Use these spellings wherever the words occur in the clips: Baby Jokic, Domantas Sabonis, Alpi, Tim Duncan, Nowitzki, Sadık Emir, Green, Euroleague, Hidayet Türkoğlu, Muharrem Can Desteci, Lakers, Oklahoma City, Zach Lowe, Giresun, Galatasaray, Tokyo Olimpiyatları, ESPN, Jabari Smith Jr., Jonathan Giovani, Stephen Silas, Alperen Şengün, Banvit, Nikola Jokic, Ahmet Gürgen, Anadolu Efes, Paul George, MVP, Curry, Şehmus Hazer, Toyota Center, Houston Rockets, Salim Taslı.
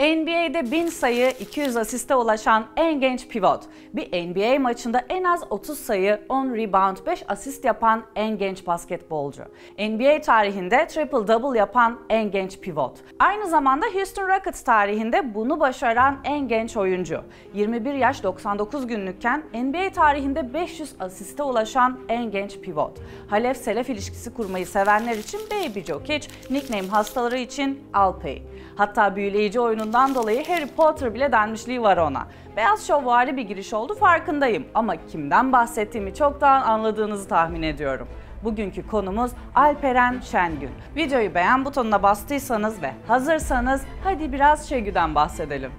NBA'de 1000 sayı, 200 asiste ulaşan en genç pivot. Bir NBA maçında en az 30 sayı, 10 rebound, 5 asist yapan en genç basketbolcu. NBA tarihinde triple-double yapan en genç pivot. Aynı zamanda Houston Rockets tarihinde bunu başaran en genç oyuncu. 21 yaş 99 günlükken NBA tarihinde 500 asiste ulaşan en genç pivot. Halef-selef ilişkisi kurmayı sevenler için Baby Jokic, nickname hastaları için Alpi. Hatta büyüleyici oyunundan dolayı Harry Potter bile denmişliği var ona. Beyaz şovvari bir giriş oldu farkındayım ama kimden bahsettiğimi çoktan anladığınızı tahmin ediyorum. Bugünkü konumuz Alperen Şengün. Videoyu beğen butonuna bastıysanız ve hazırsanız hadi biraz Şengün'den bahsedelim.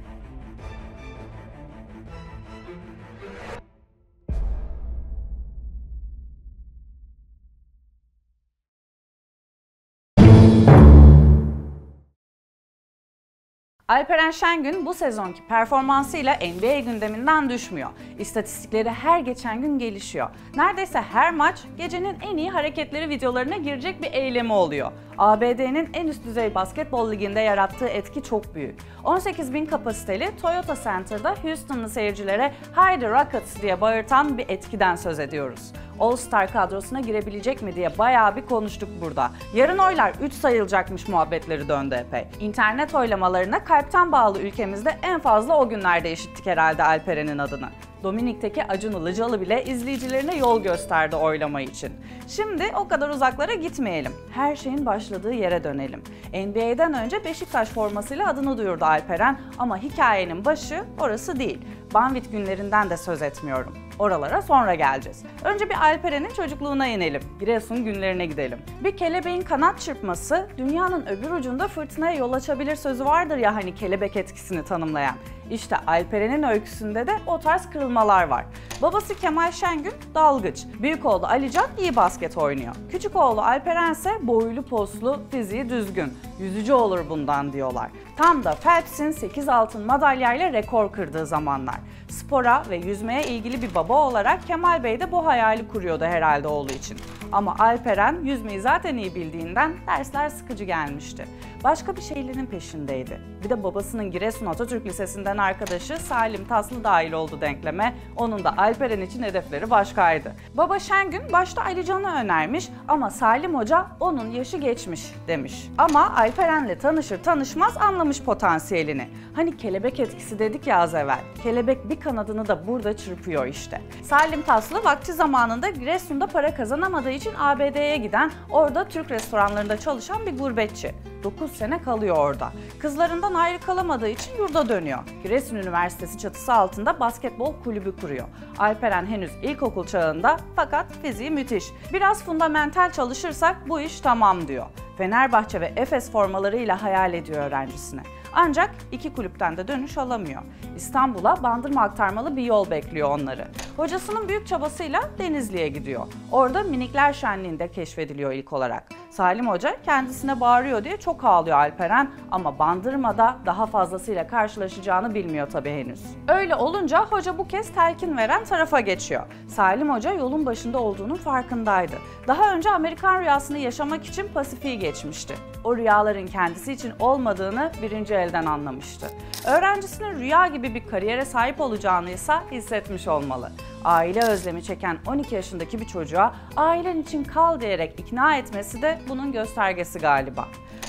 Alperen Şengün bu sezonki performansıyla NBA gündeminden düşmüyor. İstatistikleri her geçen gün gelişiyor. Neredeyse her maç gecenin en iyi hareketleri videolarına girecek bir eylemi oluyor. ABD'nin en üst düzey basketbol liginde yarattığı etki çok büyük. 18.000 kapasiteli Toyota Center'da Houston'lı seyircilere "Haydi Rockets" diye bağırtan bir etkiden söz ediyoruz. All-Star kadrosuna girebilecek mi diye bayağı bir konuştuk burada. Yarın oylar 3 sayılacakmış muhabbetleri döndü epey. İnternet oylamalarına kalpten bağlı ülkemizde en fazla o günlerde işittik herhalde Alperen'in adını. Dominik'teki Acun Ilıcalı bile izleyicilerine yol gösterdi oylama için. Şimdi o kadar uzaklara gitmeyelim. Her şeyin başladığı yere dönelim. NBA'den önce Beşiktaş formasıyla adını duyurdu Alperen ama hikayenin başı orası değil. Banvit günlerinden de söz etmiyorum. Oralara sonra geleceğiz. Önce bir Alperen'in çocukluğuna inelim. Giresun günlerine gidelim. Bir kelebeğin kanat çırpması, dünyanın öbür ucunda fırtınaya yol açabilir sözü vardır ya hani kelebek etkisini tanımlayan. İşte Alperen'in öyküsünde de o tarz kırılmalar var. Babası Kemal Şengün dalgıç, büyük oğlu Ali Can iyi basket oynuyor. Küçük oğlu Alperen ise boylu poslu, fiziği düzgün. Yüzücü olur bundan diyorlar. Tam da Phelps'in 8 altın madalyayla rekor kırdığı zamanlar. Spora ve yüzmeye ilgili bir baba olarak Kemal Bey de bu hayali kuruyordu herhalde oğlu için. Ama Alperen yüzmeyi zaten iyi bildiğinden dersler sıkıcı gelmişti. Başka bir şeylerin peşindeydi. Bir de babasının Giresun Atatürk Lisesi'nden arkadaşı Salim Taslı dahil oldu denkleme. Onun da Alperen için hedefleri başkaydı. Baba Şengün başta Ali Can'ı önermiş ama Salim Hoca onun yaşı geçmiş demiş. Ama Alperen'le tanışır tanışmaz anlamış potansiyelini. Hani kelebek etkisi dedik ya az evvel. Kelebek bir kanadını da burada çırpıyor işte. Salim Taslı vakti zamanında Giresun'da para kazanamadığı için ABD'ye giden, orada Türk restoranlarında çalışan bir gurbetçi. 9 sene kalıyor orada. Kızlarından ayrı kalamadığı için yurda dönüyor. Giresun Üniversitesi çatısı altında basketbol kulübü kuruyor. Alperen henüz ilkokul çağında fakat fiziği müthiş. Biraz fundamental çalışırsak bu iş tamam diyor. Fenerbahçe ve Efes formalarıyla hayal ediyor öğrencisini. Ancak iki kulüpten de dönüş alamıyor. İstanbul'a Bandırma aktarmalı bir yol bekliyor onları. Hocasının büyük çabasıyla Denizli'ye gidiyor. Orada minikler şenliğinde keşfediliyor ilk olarak. Salim Hoca kendisine bağırıyor diye çok ağlıyor Alperen ama Bandırma'da daha fazlasıyla karşılaşacağını bilmiyor tabii henüz. Öyle olunca hoca bu kez telkin veren tarafa geçiyor. Salim Hoca yolun başında olduğunun farkındaydı. Daha önce Amerikan rüyasını yaşamak için Pasifik'i geçmişti. O rüyaların kendisi için olmadığını birinci elden anlamıştı. Öğrencisinin rüya gibi bir kariyere sahip olacağını ise hissetmiş olmalı. Aile özlemi çeken 12 yaşındaki bir çocuğa ailen için kal diyerek ikna etmesi de bunun göstergesi galiba.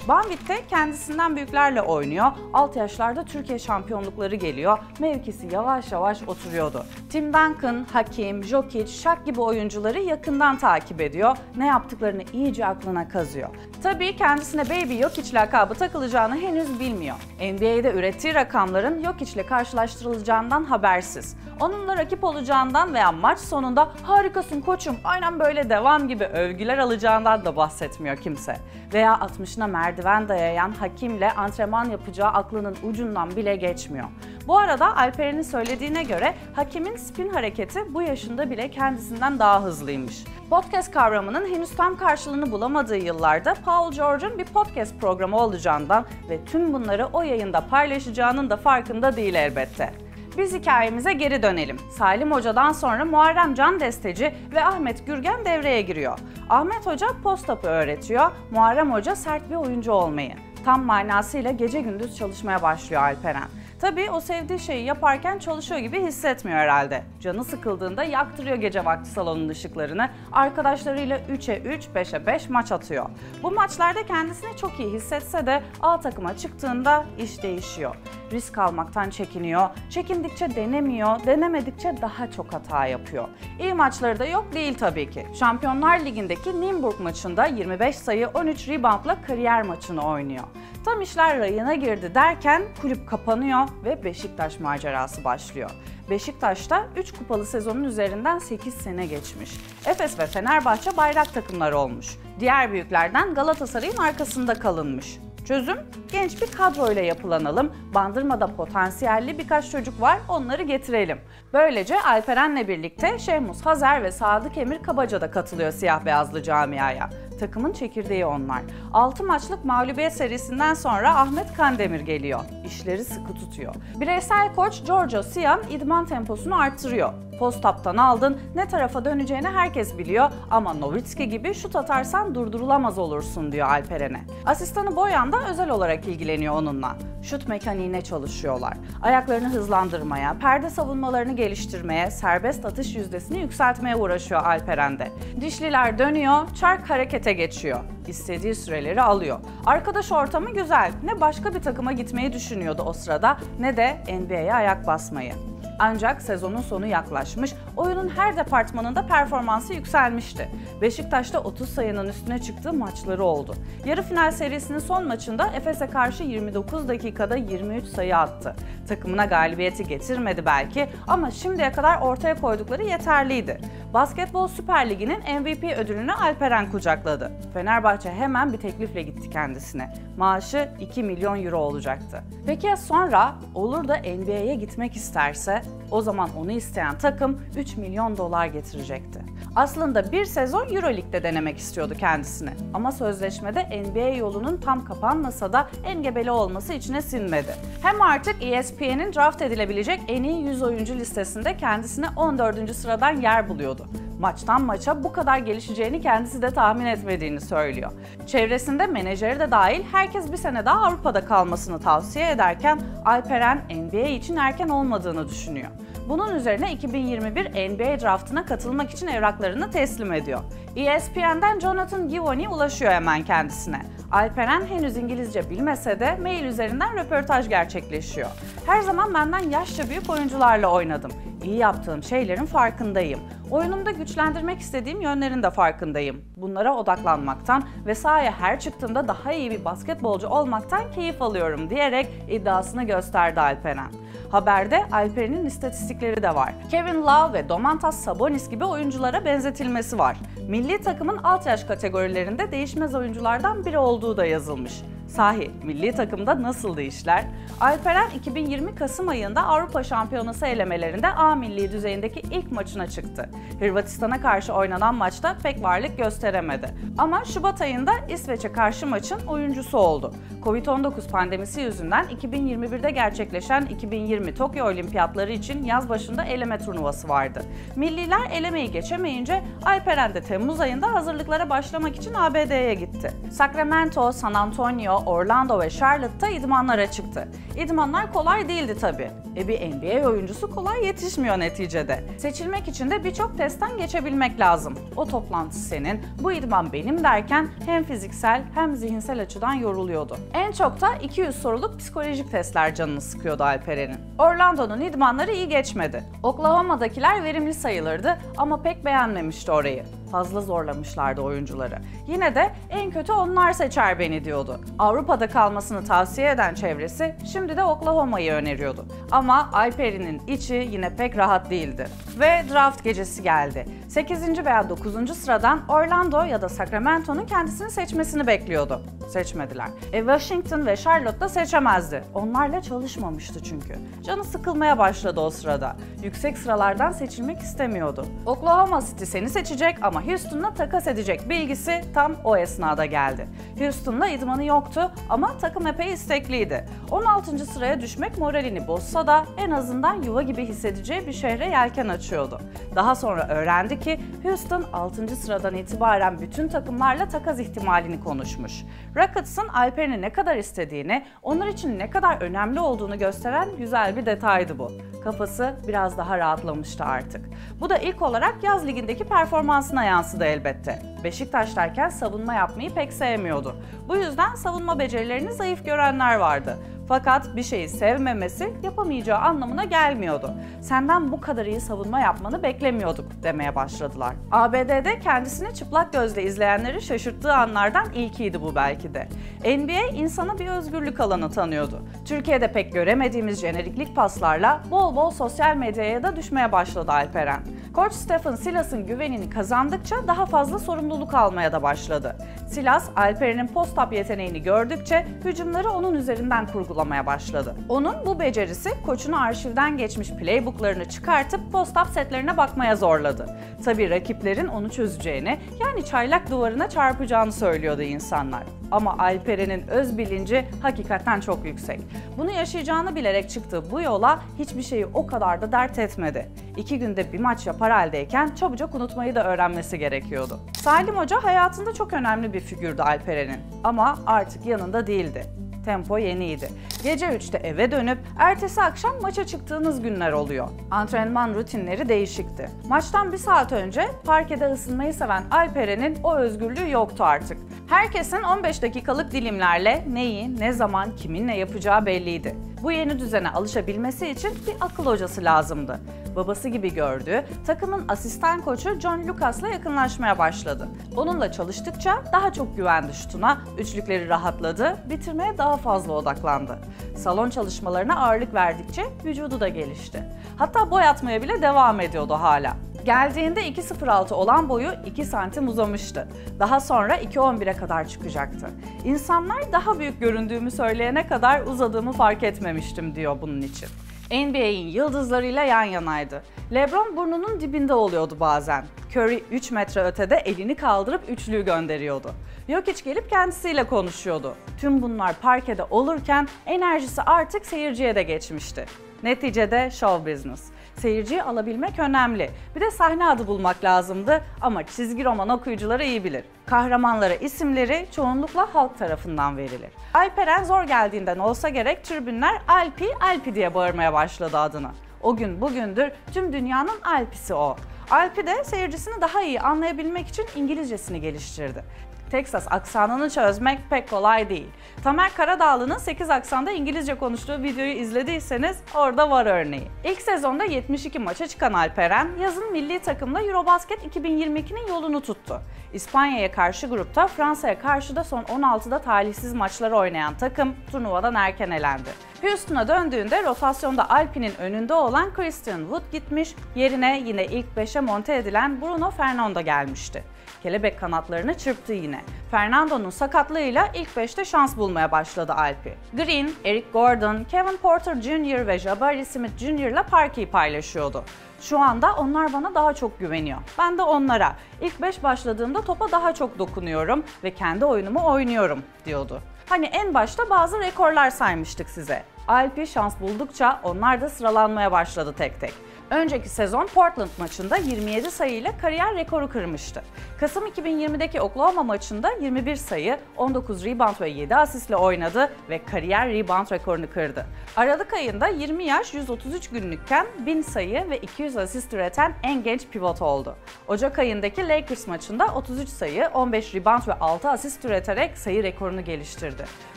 Banvit'te kendisinden büyüklerle oynuyor, alt yaşlarda Türkiye şampiyonlukları geliyor, mevkisi yavaş yavaş oturuyordu. Tim Duncan, Hakim, Jokic, Shaq gibi oyuncuları yakından takip ediyor, ne yaptıklarını iyice aklına kazıyor. Tabii kendisine Baby Jokic lakabı takılacağını henüz bilmiyor. NBA'de ürettiği rakamların Jokic'le karşılaştırılacağından habersiz. Onunla rakip olacağından veya maç sonunda "Harikasın koçum, aynen böyle devam" gibi övgüler alacağından da bahsetmiyor kimse. Veya 60'ına merdiven dayayan Hakim'le antrenman yapacağı aklının ucundan bile geçmiyor. Bu arada Alperen'in söylediğine göre Hakim'in spin hareketi bu yaşında bile kendisinden daha hızlıymış. Podcast kavramının henüz tam karşılığını bulamadığı yıllarda Paul George'un bir podcast programı olacağından ve tüm bunları o yayında paylaşacağının da farkında değil elbette. Biz hikayemize geri dönelim. Salim Hoca'dan sonra Muharrem Can Desteci ve Ahmet Gürgen devreye giriyor. Ahmet Hoca post-up'ı öğretiyor, Muharrem Hoca sert bir oyuncu olmayı. tam manasıyla gece gündüz çalışmaya başlıyor Alperen. Tabii o sevdiği şeyi yaparken çalışıyor gibi hissetmiyor herhalde. Canı sıkıldığında yaktırıyor gece vakti salonun ışıklarını, arkadaşlarıyla 3'e 3, 5'e 5 maç atıyor. Bu maçlarda kendisini çok iyi hissetse de A takıma çıktığında iş değişiyor. Risk almaktan çekiniyor, çekindikçe denemiyor, denemedikçe daha çok hata yapıyor. İyi maçları da yok değil tabii ki. Şampiyonlar Ligi'ndeki Nürnberg maçında 25 sayı 13 reboundla kariyer maçını oynuyor. Tam işler rayına girdi derken kulüp kapanıyor ve Beşiktaş macerası başlıyor. Beşiktaş'ta 3 kupalı sezonun üzerinden 8 sene geçmiş. Efes ve Fenerbahçe bayrak takımları olmuş. Diğer büyüklerden Galatasaray'ın arkasında kalınmış. Çözüm, genç bir kadroyla yapılanalım, Bandırma'da potansiyelli birkaç çocuk var, onları getirelim. Böylece Alperen'le birlikte Şehmus Hazer ve Sadık Emir kabaca da katılıyor siyah beyazlı camiaya. Takımın çekirdeği onlar. 6 maçlık mağlubiyet serisinden sonra Ahmet Kandemir geliyor. İşleri sıkı tutuyor. Bireysel koç Giorgio Siyan idman temposunu arttırıyor. Post-up'tan aldın, ne tarafa döneceğini herkes biliyor ama Nowitzki gibi şut atarsan durdurulamaz olursun diyor Alperen'e. Asistanı Boyan da özel olarak ilgileniyor onunla. Şut mekaniğine çalışıyorlar. Ayaklarını hızlandırmaya, perde savunmalarını geliştirmeye, serbest atış yüzdesini yükseltmeye uğraşıyor Alperen'de. Dişliler dönüyor, çark harekete geçiyor. İstediği süreleri alıyor. Arkadaş ortamı güzel. Ne başka bir takıma gitmeyi düşünüyordu o sırada ne de NBA'ye ayak basmayı. Ancak sezonun sonu yaklaşmış, oyunun her departmanında performansı yükselmişti. Beşiktaş'ta 30 sayının üstüne çıktığı maçları oldu. Yarı final serisinin son maçında Efes'e karşı 29 dakikada 23 sayı attı. Takımına galibiyeti getirmedi belki ama şimdiye kadar ortaya koydukları yeterliydi. Basketbol Süper Ligi'nin MVP ödülünü Alperen kucakladı. Fenerbahçe hemen bir teklifle gitti kendisine. Maaşı 2 milyon euro olacaktı. Peki ya sonra olur da NBA'ye gitmek isterse? O zaman onu isteyen takım 3 milyon dolar getirecekti. Aslında bir sezon Euroleague'de denemek istiyordu kendisini. Ama sözleşmede NBA yolunun tam kapanmasa da engebeli olması içine sinmedi. Hem artık ESPN'in draft edilebilecek en iyi 100 oyuncu listesinde kendisine 14. sıradan yer buluyordu. Maçtan maça bu kadar gelişeceğini kendisi de tahmin etmediğini söylüyor. Çevresinde menajeri de dahil herkes bir sene daha Avrupa'da kalmasını tavsiye ederken Alperen NBA için erken olmadığını düşünüyor. Bunun üzerine 2021 NBA draftına katılmak için evraklarını teslim ediyor. ESPN'den Jonathan Giovani ulaşıyor hemen kendisine. Alperen henüz İngilizce bilmese de mail üzerinden röportaj gerçekleşiyor. Her zaman benden yaşça büyük oyuncularla oynadım. İyi yaptığım şeylerin farkındayım. Oyunumda güçlendirmek istediğim yönlerin de farkındayım. Bunlara odaklanmaktan ve sahaya her çıktığımda daha iyi bir basketbolcu olmaktan keyif alıyorum diyerek iddiasını gösterdi Alperen. Haberde Alperen'in istatistikleri de var. Kevin Love ve Domantas Sabonis gibi oyunculara benzetilmesi var. Milli takımın alt yaş kategorilerinde değişmez oyunculardan biri olduğu da yazılmış. Sahi milli takımda nasıldı işler? Alperen 2020 Kasım ayında Avrupa Şampiyonası elemelerinde A milli düzeyindeki ilk maçına çıktı. Hırvatistan'a karşı oynanan maçta pek varlık gösteremedi. Ama Şubat ayında İsveç'e karşı maçın oyuncusu oldu. Covid-19 pandemisi yüzünden 2021'de gerçekleşen 2020 Tokyo Olimpiyatları için yaz başında eleme turnuvası vardı. Milliler elemeyi geçemeyince Alperen de Temmuz ayında hazırlıklara başlamak için ABD'ye gitti. Sacramento, San Antonio, Orlando ve Charlotte'ta idmanlara çıktı. İdmanlar kolay değildi tabii. Bir NBA oyuncusu kolay yetişmiyor neticede. Seçilmek için de birçok testten geçebilmek lazım. O toplantı senin, bu idman benim derken hem fiziksel hem zihinsel açıdan yoruluyordu. En çok da 200 soruluk psikolojik testler canını sıkıyordu Alperen'in. Orlando'nun idmanları iyi geçmedi. Oklahoma'dakiler verimli sayılırdı ama pek beğenmemişti orayı. Fazla zorlamışlardı oyuncuları. Yine de en kötü onlar seçer beni diyordu. Avrupa'da kalmasını tavsiye eden çevresi şimdi de Oklahoma'yı öneriyordu. Ama Alperen'in içi yine pek rahat değildi. Ve draft gecesi geldi. 8. veya 9. sıradan Orlando ya da Sacramento'nun kendisini seçmesini bekliyordu. Seçmediler. Washington ve Charlotte da seçemezdi. Onlarla çalışmamıştı çünkü. Canı sıkılmaya başladı o sırada. Yüksek sıralardan seçilmek istemiyordu. Oklahoma City seni seçecek ama Houston'la takas edecek bilgisi tam o esnada geldi. Houston'la idmanı yoktu ama takım epey istekliydi. 16. sıraya düşmek moralini bozsa da en azından yuva gibi hissedeceği bir şehre yelken açıyordu. Daha sonra öğrendi ki Houston 6. sıradan itibaren bütün takımlarla takas ihtimalini konuşmuş. Rockets'ın Alperen'i ne kadar istediğini, onlar için ne kadar önemli olduğunu gösteren güzel bir detaydı bu. Kafası biraz daha rahatlamıştı artık. Bu da ilk olarak yaz ligindeki performansına yansıdı elbette. Beşiktaş'tayken savunma yapmayı pek sevmiyordu. Bu yüzden savunma becerilerini zayıf görenler vardı. Fakat bir şeyi sevmemesi yapamayacağı anlamına gelmiyordu. Senden bu kadar iyi savunma yapmanı beklemiyorduk demeye başladılar. ABD'de kendisini çıplak gözle izleyenleri şaşırttığı anlardan ilkiydi bu belki de. NBA insana bir özgürlük alanı tanıyordu. Türkiye'de pek göremediğimiz jeneriklik paslarla bol bol sosyal medyaya da düşmeye başladı Alperen. Koç Stephen Silas'ın güvenini kazandıkça daha fazla sorumluluk almaya da başladı. Silas, Alperen'in post-up yeteneğini gördükçe hücumları onun üzerinden kurgulamaya başladı. Onun bu becerisi koçunu arşivden geçmiş playbooklarını çıkartıp post-up setlerine bakmaya zorladı. Tabii rakiplerin onu çözeceğini, yani çaylak duvarına çarpacağını söylüyordu insanlar. Ama Alperen'in öz bilinci hakikaten çok yüksek. Bunu yaşayacağını bilerek çıktığı bu yola hiçbir şeyi o kadar da dert etmedi. 2 günde bir maç yapar haldeyken çabucak unutmayı da öğrenmesi gerekiyordu. Salim Hoca hayatında çok önemli bir figürdü Alperen'in ama artık yanında değildi. Tempo yeniydi. Gece 3'te eve dönüp ertesi akşam maça çıktığınız günler oluyor. Antrenman rutinleri değişikti. Maçtan bir saat önce parkede ısınmayı seven Alperen'in o özgürlüğü yoktu artık. Herkesin 15 dakikalık dilimlerle neyi, ne zaman, kiminle yapacağı belliydi. Bu yeni düzene alışabilmesi için bir akıl hocası lazımdı. Babası gibi gördüğü, takımın asistan koçu John Lucas'la yakınlaşmaya başladı. Onunla çalıştıkça daha çok güvendi şutuna, üçlükleri rahatladı, bitirmeye daha fazla odaklandı. Salon çalışmalarına ağırlık verdikçe vücudu da gelişti. Hatta boy atmaya bile devam ediyordu hala. Geldiğinde 2.06 olan boyu 2 santim uzamıştı. Daha sonra 2.11'e kadar çıkacaktı. İnsanlar daha büyük göründüğümü söyleyene kadar uzadığımı fark etmemiştim diyor bunun için. NBA'in yıldızlarıyla yan yanaydı. LeBron burnunun dibinde oluyordu bazen. Curry 3 metre ötede elini kaldırıp üçlüğü gönderiyordu. Jokic gelip kendisiyle konuşuyordu. Tüm bunlar parkede olurken enerjisi artık seyirciye de geçmişti. Neticede show business. Seyirciyi alabilmek önemli. Bir de sahne adı bulmak lazımdı ama çizgi roman okuyucuları iyi bilir. Kahramanlara isimleri çoğunlukla halk tarafından verilir. Alperen zor geldiğinden olsa gerek tribünler "Alpi, Alpi" diye bağırmaya başladı adını. O gün bugündür tüm dünyanın Alpisi o. Alpi de seyircisini daha iyi anlayabilmek için İngilizcesini geliştirdi. Texas aksanını çözmek pek kolay değil. Tamer Karadağlı'nın 8 aksanda İngilizce konuştuğu videoyu izlediyseniz orada var örneği. İlk sezonda 72 maça çıkan Alperen, yazın milli takımla Eurobasket 2022'nin yolunu tuttu. İspanya'ya karşı grupta, Fransa'ya karşı da son 16'da talihsiz maçları oynayan takım turnuvadan erken elendi. Houston'a döndüğünde rotasyonda Alpi'nin önünde olan Christian Wood gitmiş, yerine yine ilk 5'e monte edilen Bruno Fernando gelmişti. Kelebek kanatlarını çırptı yine. Fernando'nun sakatlığıyla ilk 5'te şans bulmaya başladı Alpi. Green, Eric Gordon, Kevin Porter Jr. ve Jabari Smith Jr.'la parkeyi paylaşıyordu. Şu anda onlar bana daha çok güveniyor. Ben de onlara. İlk 5 başladığımda topa daha çok dokunuyorum ve kendi oyunumu oynuyorum diyordu. Hani en başta bazı rekorlar saymıştık size. Alpi şans buldukça onlar da sıralanmaya başladı tek tek. Önceki sezon Portland maçında 27 sayıyla kariyer rekoru kırmıştı. Kasım 2020'deki Oklahoma maçında 21 sayı, 19 rebound ve 7 asistle oynadı ve kariyer rebound rekorunu kırdı. Aralık ayında 20 yaş 133 günlükken 1000 sayı ve 200 asist üreten en genç pivot oldu. Ocak ayındaki Lakers maçında 33 sayı, 15 rebound ve 6 asist üreterek sayı rekorunu geliştirdi.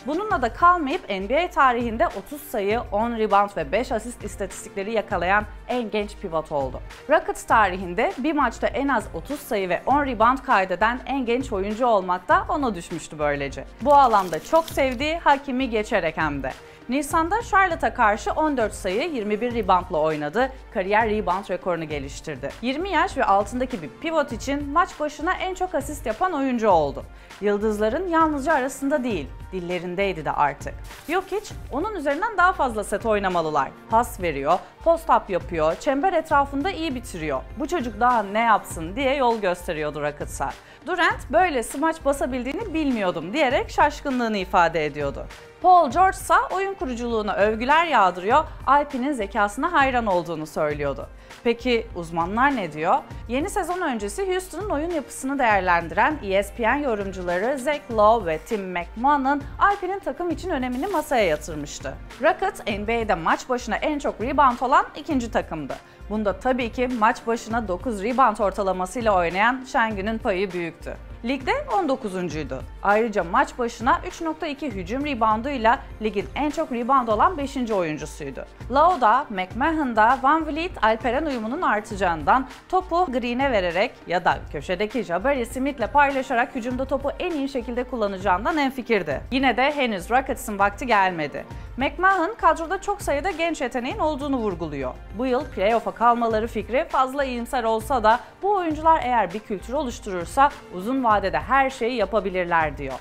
Bununla da kalmayıp NBA tarihinde 30 sayı, 10 rebound ve 5 asist istatistikleri yakalayan en genç pivot oldu. Rockets tarihinde bir maçta en az 30 sayı ve 10 rebound kaydeden en genç oyuncu olmak da ona düşmüştü böylece. Bu alanda çok sevdiği Hakimi geçerek hem de. Nisan'da Charlotte'a karşı 14 sayı 21 reboundla oynadı, kariyer rebound rekorunu geliştirdi. 20 yaş ve altındaki bir pivot için maç başına en çok asist yapan oyuncu oldu. Yıldızların yalnızca arasında değil, dillerindeydi de artık. Jokic, onun üzerinden daha fazla set oynamalılar. Pas veriyor, post-up yapıyor, çember etrafında iyi bitiriyor. Bu çocuk daha ne yapsın diye yol gösteriyordu Rockets'a. Durant, böylesi maç basabildiğini bilmiyordum diyerek şaşkınlığını ifade ediyordu. Paul George ise oyun kuruculuğuna övgüler yağdırıyor, Alpi'nin zekasına hayran olduğunu söylüyordu. Peki uzmanlar ne diyor? Yeni sezon öncesi Houston'un oyun yapısını değerlendiren ESPN yorumcuları Zach Lowe ve Tim McMahon'ın Alpi'nin takım için önemini masaya yatırmıştı. Rockets, NBA'de maç başına en çok rebound olan ikinci takımdı. Bunda tabii ki maç başına 9 rebound ortalamasıyla oynayan Şengün'ün payı büyüktü. Ligde 19.'uydu. Ayrıca maç başına 3.2 hücum rebounduyla ligin en çok rebound olan 5. oyuncusuydu. Lauda, McMahon'da Banvit Alperen uyumunun artacağından topu Green'e vererek ya da köşedeki Jabari Smith'le paylaşarak hücumda topu en iyi şekilde kullanacağından hemfikirdi. Yine de henüz Rockets'ın vakti gelmedi. McMahon kadroda çok sayıda genç yeteneğin olduğunu vurguluyor. Bu yıl playoff'a kalmaları fikri fazla iyimser olsa da bu oyuncular eğer bir kültür oluşturursa uzun vadede her şeyi yapabilirler diyor.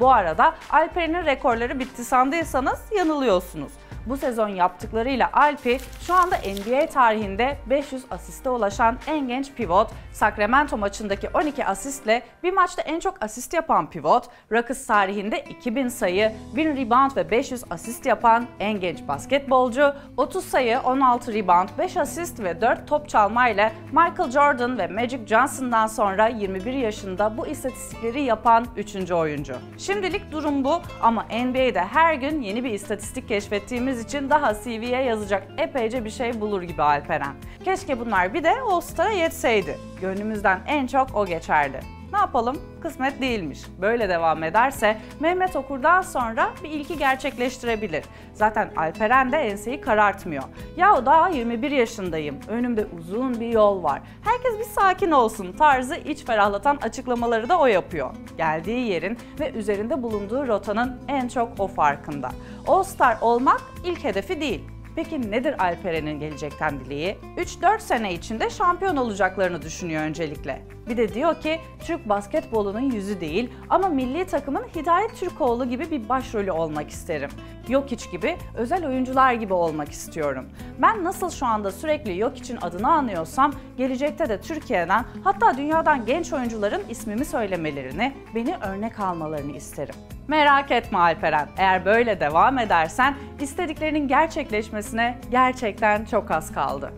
Bu arada Alperen'in rekorları bitti sandıysanız yanılıyorsunuz. Bu sezon yaptıklarıyla Alpi şu anda NBA tarihinde 500 asiste ulaşan en genç pivot, Sacramento maçındaki 12 asistle bir maçta en çok asist yapan pivot, Rockets tarihinde 2000 sayı, 1000 rebound ve 500 asist yapan en genç basketbolcu, 30 sayı, 16 rebound, 5 asist ve 4 top çalmayla Michael Jordan ve Magic Johnson'dan sonra 21 yaşında bu istatistikleri yapan 3. oyuncu. Şimdilik durum bu ama NBA'de her gün yeni bir istatistik keşfettiğimiz için daha CV'ye yazacak epeyce bir şey bulur gibi Alperen. Keşke bunlar bir de All-Star'a yetseydi. Gönlümüzden en çok o geçerdi. Ne yapalım? Kısmet değilmiş. Böyle devam ederse Mehmet Okur'dan sonra bir ilki gerçekleştirebilir. Zaten Alperen de enseyi karartmıyor. Yahu daha 21 yaşındayım, önümde uzun bir yol var, herkes bir sakin olsun tarzı iç ferahlatan açıklamaları da o yapıyor. Geldiği yerin ve üzerinde bulunduğu rotanın en çok o farkında. All-Star olmak ilk hedefi değil. Peki nedir Alperen'in gelecekten dileği? 3-4 sene içinde şampiyon olacaklarını düşünüyor öncelikle. Bir de diyor ki Türk basketbolunun yüzü değil ama milli takımın Hidayet Türkoğlu gibi bir başrolü olmak isterim. Jokic gibi, özel oyuncular gibi olmak istiyorum. Ben nasıl şu anda sürekli Jokic'in adını anıyorsam gelecekte de Türkiye'den hatta dünyadan genç oyuncuların ismimi söylemelerini, beni örnek almalarını isterim. Merak etme Alperen, eğer böyle devam edersen istediklerinin gerçekleşmesine gerçekten çok az kaldı.